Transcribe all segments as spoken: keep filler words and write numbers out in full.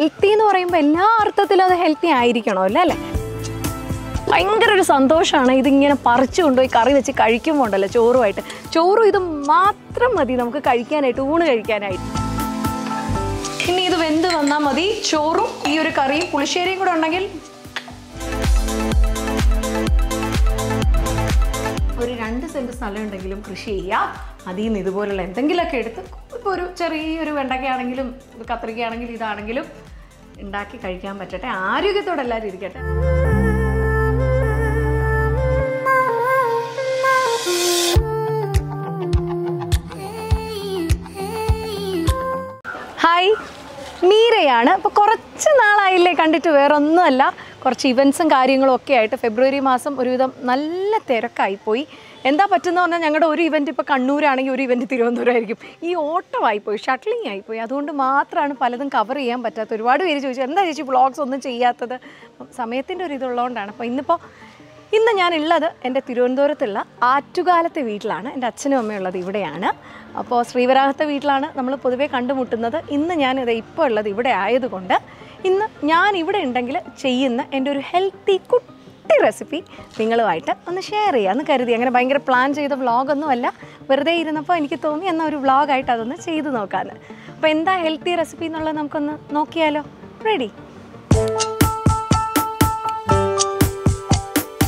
healthy എന്ന് പറയുമ്പോൾ എല്ലാ അർത്ഥത്തിലും അത് healthy ആയിരിക്കണമല്ലോ അല്ലേ? ഭയങ്കര ഒരു സന്തോഷമാണ് ഇതിങ്ങനെ പറിച്ചു കൊണ്ടുപോയി കറി വെച്ച് കഴിക്കുമ്പോൾ ഉണ്ടല്ലോ ചോറുമായിട്ട്. ചോറും ഇത് മാത്രം മതി നമുക്ക് കഴിക്കാനായിട്ട്, ഊണ് കഴിക്കാനായിട്ട്. ഇനി ഇത് വെന്ത് വന്നാൽ മതി. ചോറും ഈ ഒരു കറിയും പുളിശ്ശേരിയും കൂടെ ഉണ്ടെങ്കിൽ ഒരു രണ്ട് സെൻറ്റ് സ്ഥലം ഉണ്ടെങ്കിലും കൃഷി ചെയ്യാം. അതിൽ നിന്ന് ഇതുപോലുള്ള എന്തെങ്കിലുമൊക്കെ എടുത്ത് ഇപ്പോൾ ഒരു ചെറിയൊരു വെണ്ടയ്ക്കാണെങ്കിലും കത്രികയാണെങ്കിലും ഇതാണെങ്കിലും ഉണ്ടാക്കി കഴിക്കാൻ പറ്റട്ടെ. ആരോഗ്യത്തോടെ എല്ലാവരും ഇരിക്കട്ടെ. ഹായ്, മീരയാണ്. ഇപ്പോൾ കുറച്ച് നാളായില്ലേ കണ്ടിട്ട്, വേറൊന്നുമല്ല, കുറച്ച് ഇവൻസും കാര്യങ്ങളും ഒക്കെ ആയിട്ട് ഫെബ്രുവരി മാസം ഒരുവിധം നല്ല തിരക്കായിപ്പോയി. എന്താ പറ്റുമെന്ന് പറഞ്ഞാൽ ഞങ്ങളുടെ ഒരു ഇവൻറ്റ് ഇപ്പോൾ കണ്ണൂരാണെങ്കിൽ ഒരു ഇവൻറ്റ് തിരുവനന്തപുരമായിരിക്കും. ഈ ഓട്ടമായിപ്പോയി, ഷട്ടിലിംഗ് ആയിപ്പോയി. അതുകൊണ്ട് മാത്രമാണ് പലതും കവർ ചെയ്യാൻ പറ്റാത്ത. ഒരുപാട് പേര് ചോദിച്ചു എന്താ ചേച്ചി വ്ളോഗ്സ് ഒന്നും ചെയ്യാത്തത്, സമയത്തിൻ്റെ ഒരു ഇതുള്ളതുകൊണ്ടാണ്. അപ്പോൾ ഇന്നിപ്പോൾ ഇന്ന് ഞാനുള്ളത് എൻ്റെ തിരുവനന്തപുരത്തുള്ള ആറ്റുകാലത്തെ വീട്ടിലാണ്. എൻ്റെ അച്ഛനും അമ്മയുള്ളത് ഇവിടെയാണ്. അപ്പോൾ ശ്രീവരാഹത്തെ വീട്ടിലാണ് നമ്മൾ പൊതുവേ കണ്ടുമുട്ടുന്നത്. ഇന്ന് ഞാനിത് ഇപ്പോൾ ഉള്ളത് ഇവിടെ ആയതുകൊണ്ട് ഇന്ന് ഞാൻ ഇവിടെ ഉണ്ടെങ്കിൽ ചെയ്യുന്ന എൻ്റെ ഒരു ഹെൽത്തി കുട്ടി റെസിപ്പി നിങ്ങളുമായിട്ട് ഒന്ന് ഷെയർ ചെയ്യാമെന്ന് കരുതി. അങ്ങനെ ഭയങ്കര പ്ലാൻ ചെയ്ത വ്ളോഗൊന്നുമല്ല, വെറുതെ ഇരുന്നപ്പോൾ എനിക്ക് തോന്നി എന്നാൽ ഒരു വ്ളോഗായിട്ട് അതൊന്ന് ചെയ്ത് നോക്കാമെന്ന്. അപ്പോൾ എന്താ ഹെൽത്തി റെസിപ്പി എന്നുള്ളത് നമുക്കൊന്ന് നോക്കിയാലോ. റെഡി.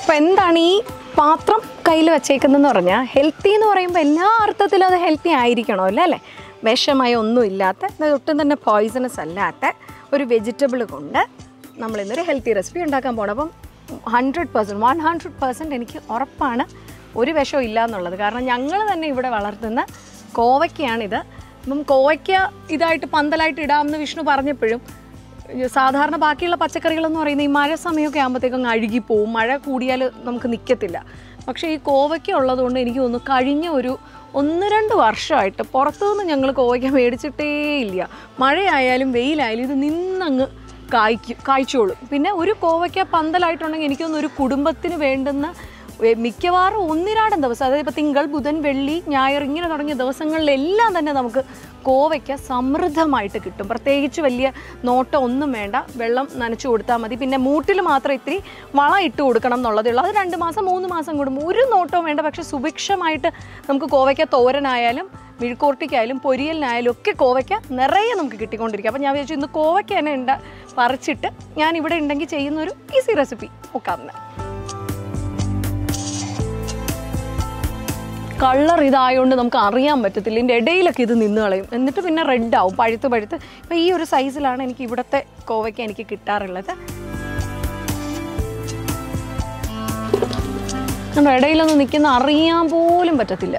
അപ്പോൾ എന്താണ് ഈ പാത്രം കയ്യിൽ വെച്ചേക്കുന്നതെന്ന് പറഞ്ഞാൽ, ഹെൽത്തി എന്ന് പറയുമ്പോൾ എല്ലാ അർത്ഥത്തിലും അത് ഹെൽത്തി ആയിരിക്കണമല്ലോ അല്ലേ? വിഷമായി ഒന്നും ഇല്ലാത്ത, ഒട്ടും തന്നെ പോയിസണസ് അല്ലാത്ത ഒരു വെജിറ്റബിൾ കൊണ്ട് നമ്മളിന്നൊരു ഹെൽത്തി റെസിപ്പി ഉണ്ടാക്കാൻ പോകണം. അപ്പം hundred percent one hundred percent എനിക്ക് ഉറപ്പാണ് ഒരു വിഷവും ഇല്ല എന്നുള്ളത്. കാരണം ഞങ്ങൾ തന്നെ ഇവിടെ വളർത്തുന്ന കോവയ്ക്കാണിത്. അപ്പം കോവയ്ക്ക ഇതായിട്ട് പന്തലായിട്ട് ഇടാമെന്ന് വിഷ്ണു പറഞ്ഞപ്പോഴും, സാധാരണ ബാക്കിയുള്ള പച്ചക്കറികളെന്ന് പറയുന്നത് ഈ മഴ സമയമൊക്കെ ആകുമ്പോഴത്തേക്കും അഴുകിപ്പോവും, മഴ കൂടിയാൽ നമുക്ക് നിൽക്കത്തില്ല. പക്ഷേ ഈ കോവയ്ക്ക ഉള്ളതുകൊണ്ട് എനിക്ക് തോന്നുന്നു കഴിഞ്ഞ ഒരു ഒന്ന് രണ്ട് വർഷമായിട്ട് പുറത്തുനിന്ന് ഞങ്ങൾ കോവയ്ക്ക മേടിച്ചിട്ടേ ഇല്ല. മഴയായാലും വെയിലായാലും ഇത് നിന്നങ്ങ് കായ്ക്കും, കായ്ച്ചോളും. പിന്നെ ഒരു കോവയ്ക്ക പന്തലായിട്ടുണ്ടെങ്കിൽ എനിക്ക് തോന്നുന്നു ഒരു കുടുംബത്തിന് വേണ്ടുന്ന മിക്കവാറും ഒന്നിരാടം ദിവസം, അതായത് ഇപ്പോൾ തിങ്കൾ ബുധൻ വെള്ളി ഞായർ ഇങ്ങനെ തുടങ്ങിയ ദിവസങ്ങളിലെല്ലാം തന്നെ നമുക്ക് കോവയ്ക്ക സമൃദ്ധമായിട്ട് കിട്ടും. പ്രത്യേകിച്ച് വലിയ നോട്ടം ഒന്നും വേണ്ട, വെള്ളം നനച്ചു കൊടുത്താൽ മതി. പിന്നെ മൂട്ടിൽ മാത്രം ഇത്തിരി വളം ഇട്ട് കൊടുക്കണം എന്നുള്ളതേ ഉള്ളൂ. അത് രണ്ട് മാസം മൂന്ന് മാസം കൂടുമ്പോൾ, ഒരു നോട്ടവും വേണ്ട. പക്ഷേ സുഭിക്ഷമായിട്ട് നമുക്ക് കോവയ്ക്ക തോരനായാലും മെഴുക്കോർട്ടിക്കായാലും പൊരിയലിനായാലും ഒക്കെ കോവയ്ക്ക നിറയെ നമുക്ക് കിട്ടിക്കൊണ്ടിരിക്കും. അപ്പോൾ ഞാൻ വിചാരിച്ചു ഇന്ന് കോവയ്ക്ക തന്നെ ഉണ്ട് പറിച്ചിട്ട് ഞാൻ ഇവിടെ ഉണ്ടെങ്കിൽ ചെയ്യുന്നൊരു ഈസി റെസിപ്പി നോക്കാമെന്ന്. കളർ ഇതായതുകൊണ്ട് നമുക്ക് അറിയാൻ പറ്റത്തില്ല, ഇതിൻ്റെ ഇടയിലൊക്കെ ഇത് നിന്ന് കളയും, എന്നിട്ട് പിന്നെ റെഡാവും പഴുത്ത് പഴുത്ത്. അപ്പോൾ ഈ ഒരു സൈസിലാണ് എനിക്ക് ഇവിടുത്തെ കോവയ്ക്ക് എനിക്ക് കിട്ടാറുള്ളത്. നമ്മുടെ ഇടയിലൊന്നും നിൽക്കുന്ന അറിയാൻ പോലും പറ്റത്തില്ല.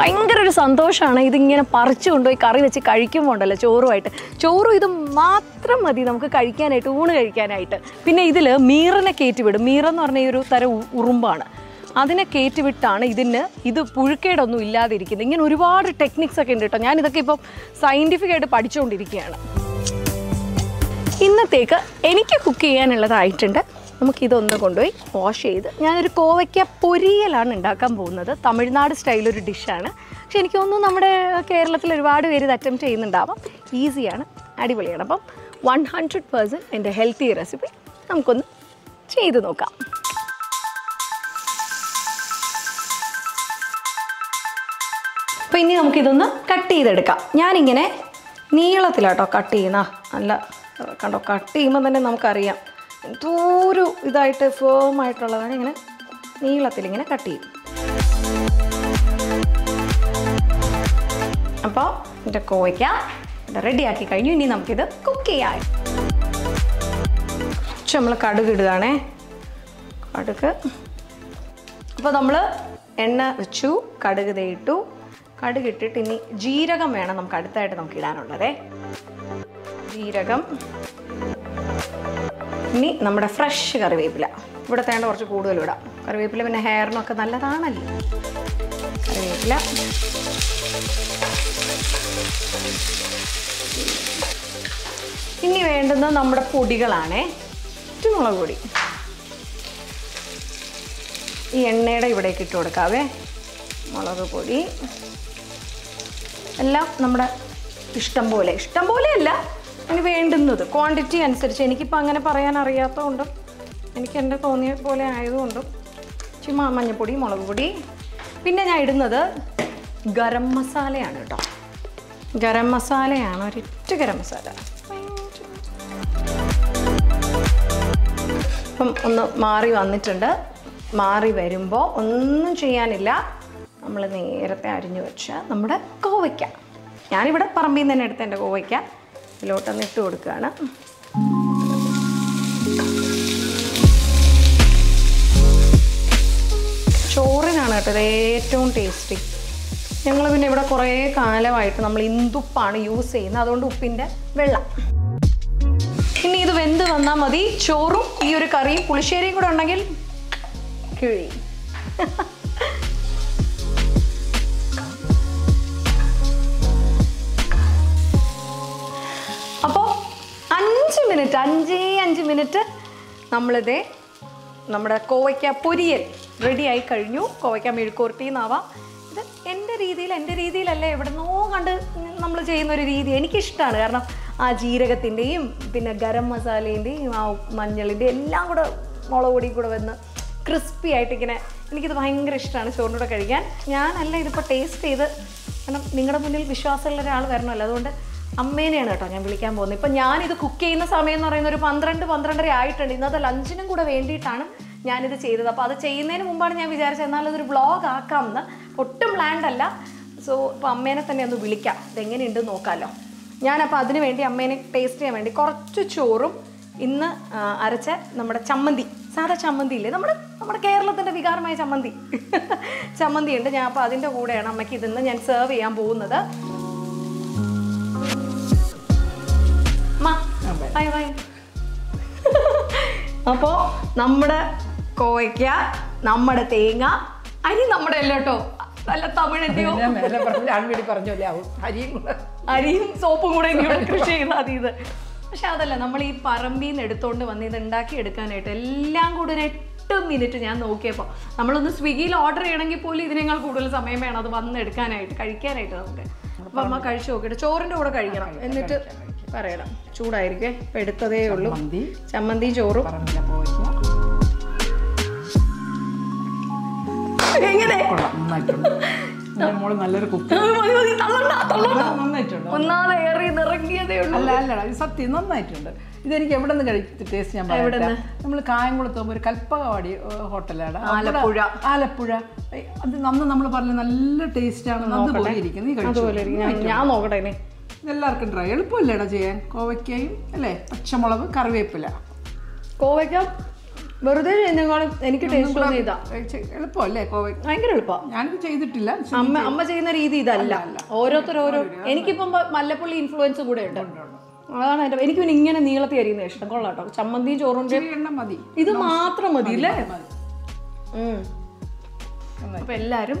ഭയങ്കര ഒരു സന്തോഷമാണ് ഇതിങ്ങനെ പറിച്ചു കൊണ്ടുപോയി കറി വെച്ച് കഴിക്കുമ്പോൾ ഉണ്ടല്ലോ ചോറുമായിട്ട്. ചോറും ഇത് മാത്രം മതി നമുക്ക് കഴിക്കാനായിട്ട്, ഊണ് കഴിക്കാനായിട്ട്. പിന്നെ ഇതിൽ മീറിനെ കയറ്റി വിടും. മീറെന്ന് പറഞ്ഞ ഈ ഒരു തരം ഉറുമ്പാണ്. അതിനെ കയറ്റിവിട്ടാണ് ഇതിന് ഇത് പുഴുക്കേടൊന്നും ഇല്ലാതിരിക്കുന്നത്. ഇങ്ങനെ ഒരുപാട് ടെക്നിക്സ് ഒക്കെ ഉണ്ട് കേട്ടോ. ഞാനിതൊക്കെ ഇപ്പം സയൻറ്റിഫിക്കായിട്ട് പഠിച്ചുകൊണ്ടിരിക്കുകയാണ്. ഇന്നത്തേക്ക് എനിക്ക് കുക്ക് ചെയ്യാനുള്ളതായിട്ടുണ്ട്. നമുക്കിതൊന്ന് കൊണ്ടുപോയി വാഷ് ചെയ്ത്, ഞാനൊരു കോവയ്ക്ക പൊരിയലാണ് ഉണ്ടാക്കാൻ പോകുന്നത്. തമിഴ്നാട് സ്റ്റൈലൊരു ഡിഷാണ്. പക്ഷെ എനിക്ക് തോന്നുന്നു നമ്മുടെ കേരളത്തിൽ ഒരുപാട് പേര് ഇത് അറ്റംപ്റ്റ് ചെയ്യുന്നുണ്ടാവാം. ഈസിയാണ്, അടിപൊളിയാണ്. അപ്പം വൺ ഹൺഡ്രഡ് പെർസെൻറ്റ് എൻ്റെ ഹെൽത്തി റെസിപ്പി നമുക്കൊന്ന് ചെയ്ത് നോക്കാം. അപ്പോൾ ഇനി നമുക്കിതൊന്ന് കട്ട് ചെയ്തെടുക്കാം. ഞാനിങ്ങനെ നീളത്തിലാട്ടോ കട്ട് ചെയ്യുന്ന, നല്ല കണ്ടോ, കട്ട് ചെയ്യുമ്പോൾ തന്നെ നമുക്കറിയാം എന്തോരു ഇതായിട്ട് ഫേമായിട്ടുള്ളതാണ്. ഇങ്ങനെ നീളത്തിലിങ്ങനെ കട്ട് ചെയ്യും. അപ്പോൾ എൻ്റെ കോവയ്ക്ക ഇത് റെഡിയാക്കി കഴിഞ്ഞു. ഇനി നമുക്കിത് കുക്ക് ചെയ്യാം. പക്ഷെ നമ്മൾ കടുക് ഇടുകയാണേ, കടുക്. അപ്പോൾ നമ്മൾ എണ്ണ വെച്ചു, കടുക് ഇട്ടു. കടുകിട്ടിട്ട് ഇനി ജീരകം വേണം നമുക്ക് അടുത്തായിട്ട് നമുക്ക് ഇടാനുള്ളതേ. ജീരകം, ഇനി നമ്മുടെ ഫ്രഷ് കറിവേപ്പില ഇവിടെ തേണ്ട കുറച്ച് കൂടുതൽ ഇടാം. കറിവേപ്പില പിന്നെ ഹെയറിനൊക്കെ നല്ലതാണല്ലോ കറിവേപ്പില. ഇനി വേണ്ടുന്നത് നമ്മുടെ പൊടികളാണേ. കുരുമുളക് പൊടി ഈ എണ്ണയുടെ ഇവിടേക്ക് ഇട്ട് കൊടുക്കാവേ. മുളക് പൊടി എല്ലാം നമ്മുടെ ഇഷ്ടം പോലെ, ഇഷ്ടം പോലെയല്ല the quantity and search any pangana parayan ariata under any candle tonia pole under Chima Manapudi, Molabudi. Pinna did another garam masala and garam masala and garam masala. Mari on the tender, Mari Verimbo, Un Chianilla, Amlani Rapadinucha, numbered Kovica. Yanni would have parambin and at the end of Kovica. Lotan is two. Chori is very tasty. We have to use a lot of use it. Now, we have to use it. We minute, five minutes. Nammalade, nammada kovakka poriyal ready aayi kanju. Kovakka melukorti naava. Idu ende reethiyil ende reethiyil alle evadno kandu nammal cheyyunna oru reethi enikku ishtana karanam aa jeeragathindeyum pinne garam masalayindeyum aa manjalinde ellam kuda molagudi kuda venna crispy aayittu ikene enikku idu bhayangara ishtana chornoda kazhikan. Njan alla idu ipo taste cheyidu kanam ningada munnil vishwasamulla oraal varanallo adonde അമ്മേനെയാണ് ട്ടോ ഞാൻ വിളിക്കാൻ പോകുന്നത്. ഇപ്പോ ഞാൻ ഇത് cook ചെയ്യുന്ന സമയം എന്ന് പറയുന്നത് ഒരു പന്ത്രണ്ട് പന്ത്രണ്ടര ആയിട്ടുണ്ട്. ഇന്നത്തെ ലഞ്ചിനും കൂടെ വേണ്ടിയിട്ടാണ് ഞാൻ ഇത് ചെയ്തത്. അപ്പോൾ അത് ചെയ്യുന്നതിന് മുമ്പാണ് ഞാൻ വിചാരിച്ചത് എന്നാൽ അതൊരു വ്ലോഗ് ആക്കാമെന്ന്. ഒട്ടും പ്ലാൻഡ് അല്ല. സോ അപ്പോൾ അമ്മേനെ തന്നെ ഒന്ന് വിളിക്കാം. ഇതെങ്ങനെ ഉണ്ട് നോക്കാലോ. ഞാൻ അപ്പോൾ അതിനു വേണ്ടി അമ്മേനെ ടേസ്റ്റ് ചെയ്യാൻ വേണ്ടി കുറച്ച് ചോറും ഇന്ന് അരച്ച നമ്മുടെ ചമ്മന്തി. സാധാ ചമ്മന്തി ഇല്ലേ? നമ്മുടെ നമ്മുടെ കേരളത്തിന്റെ വികാരമായ ചമ്മന്തി. ചമ്മന്തി ഉണ്ട്. ഞാൻ അപ്പോൾ അതിന്റെ കൂടെയാണ് അമ്മയ്ക്ക് ഇതിന്ന് ഞാൻ സെർവ് ചെയ്യാൻ പോകുന്നത്. Bye bye. Apo nammada koyakya nammada teenga ani nammada ellato alla tamil endiyo mele parnu aan vedi parnjole avu ariyum ariyum soapum kuda endiyo krishi cheynadi idu പക്ഷേ അതല്ല നമ്മൾ ഈ പറമ്പിന്ന് എടുത്തോണ്ട് വന്ന് ഇത് ഉണ്ടാക്കി എടുക്കാനായിട്ട് എല്ലാം കൂടി ഒരു എട്ട് മിനിറ്റ് ഞാൻ നോക്കിയപ്പോൾ നമ്മളൊന്ന് സ്വിഗ്ഗിയിൽ ഓർഡർ ചെയ്യണമെങ്കിൽ പോലും ഇതിനേക്കാൾ കൂടുതൽ സമയം വേണം അത് വന്ന് എടുക്കാനായിട്ട് കഴിക്കാനായിട്ട് നമുക്ക്. അപ്പോൾ അമ്മ കഴിച്ചു നോക്കിയിട്ട് ചോറിൻ്റെ കൂടെ കഴിക്കണം എന്നിട്ട് പറയണം ചൂടായിരിക്കും ഇപ്പം എടുത്തതേ ഉള്ളൂ ചമ്മന്തി ചോറും എങ്ങനെ നല്ലൊരു ഒന്നാമത് ഏറി നിറങ്ങിയതേ ഉള്ളൂ. അല്ല അല്ല ഇത് സത്യം നന്നായിട്ടുണ്ട്. ഇതെനിക്ക് എവിടെ നിന്ന് കഴിച്ചിട്ട് ടേസ്റ്റ് ഞാൻ പറയാം. നമ്മൾ കായംകുളത്ത് പോകുമ്പോൾ ഒരു കൽപ്പകവാടി ഹോട്ടലാണ് ആലപ്പുഴ ആലപ്പുഴ അത് നമ്മൾ നമ്മൾ പറഞ്ഞ നല്ല ടേസ്റ്റാണ്. അതുപോലെ ഇരിക്കുന്നു. നീ കഴിച്ചു ഞാൻ നോക്കട്ടെ. ഇനി എല്ലാവർക്കും ട്രൈ എളുപ്പമല്ലേടാ ചെയ്യാൻ. കോവയ്ക്കയും അല്ലേ പച്ചമുളക് കറിവേപ്പില കോവയ്ക്ക വെറുതെ ചെയ്യുന്നതിനേക്കാളും എനിക്ക് ടേസ്റ്റ് തോന്നി ഇതാ എളുപ്പമല്ലേ കോവയ്ക്ക ഭയങ്കര എളുപ്പമാണ്. ഞാനിത് ചെയ്തിട്ടില്ല. അമ്മ അമ്മ ചെയ്യുന്ന രീതി ഇതല്ല. ഓരോരുത്തർ ഓരോ എനിക്കിപ്പം മല്ലപ്പുള്ളി ഇൻഫ്ലുവൻസ് കൂടെ ഉണ്ട്. അതാണ് എൻ്റെ എനിക്ക് പിന്നെ ഇങ്ങനെ നീളത്തി അരിയുന്ന ഇഷ്ടം. കൊള്ളാം കേട്ടോ. ചമ്മന്തിയും ചോറുണ്ട് എണ്ണം മതി. ഇത് മാത്രം മതി അല്ലേ? അപ്പം എല്ലാവരും